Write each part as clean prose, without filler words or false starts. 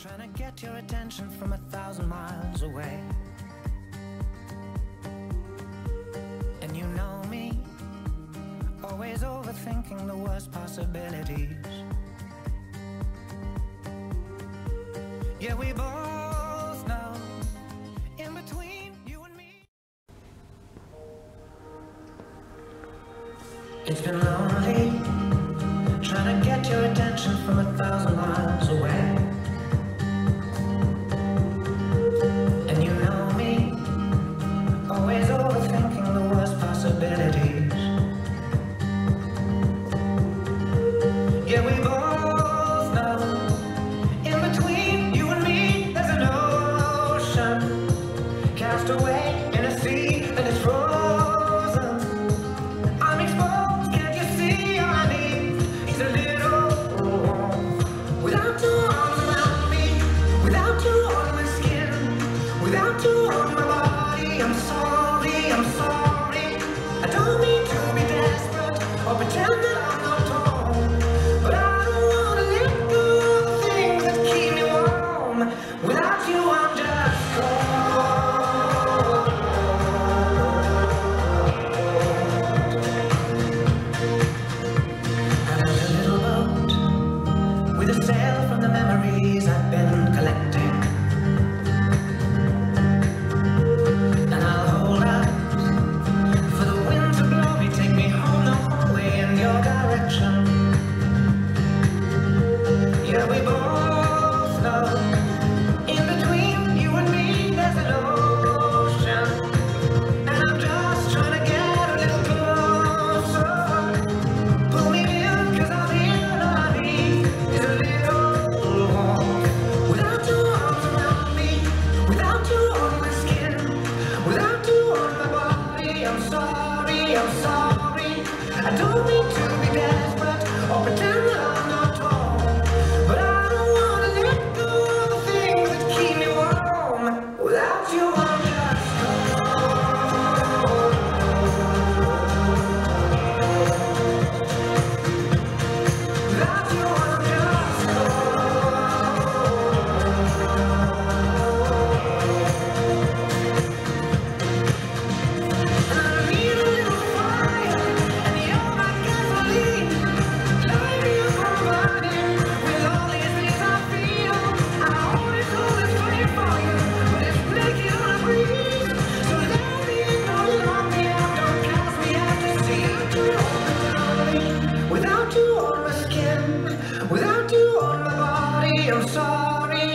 Trying to get your attention from 1,000 miles away. And you know me, always overthinking the worst possibilities. Yeah, we both know, in between you and me. It's been lonely, trying to get your attention from 1,000 miles away.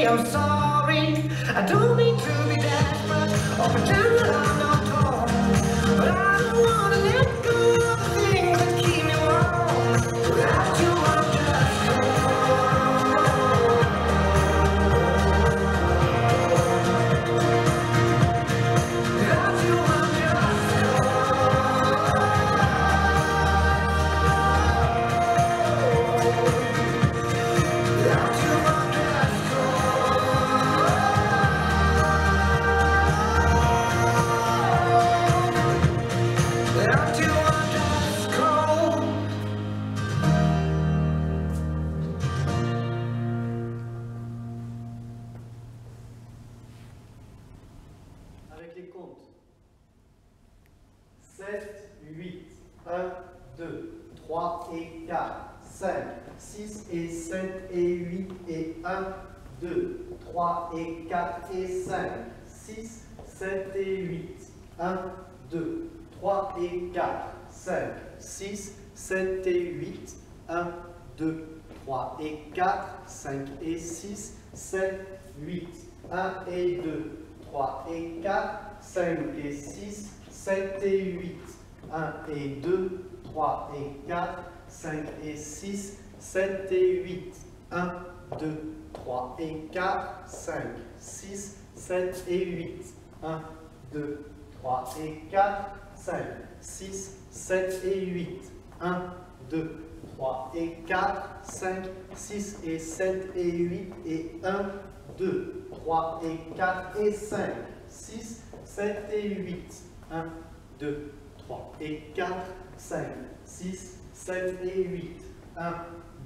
I'm sorry, I don't mean to be desperate or pretend that I'm not torn, but I don't want to let go of the things that keep me warm. Without you, I'm just cold. Without you, I'm just cold. Without you, I'm just cold. Avec les comptes. 7, 8, 1, 2, 3 et 4, 5, 6 et 7 et 8 et 1, 2, 3 et 4 et 5, 6, 7 et 8, 1, 2, 3 et 4, 5, 6, 7 et 8, 1, 2, 3 et 4, 5 et 6, 7, 8, 1 et 2, 3 et 4, 5 et 6, 7 et 8, 1 et 2, 3 et 4, 5 et 6, 7 et 8, 1, 2, 3 et 4, 5, 6, 7 et 8, 1, 2, 3 et 4, 5, 6, 7 et 8, 1, 2, 3 et 4, 5, 6 et 7 et 8 et 1, 2, 3 et 4 et 5, 6, 7 et 8, 1, 2, 3 et 4, 5, 6, 7 et 8, 1,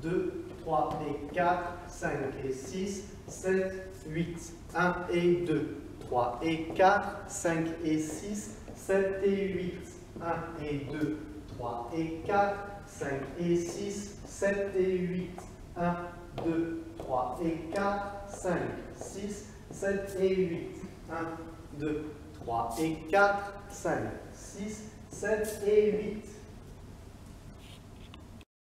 2, 3. 3 et 4, 5 et 6, 7, 8, 1 et 2, 3 et 4, 5 et 6, 7 et 8, 1 et 2, 3 et 4, 5 et 6, 7 et 8, 1, 2, 3 et 4, 5, 6, 7 et 8, 1, 2, 3 et 4, 5, 6, 7 et 8,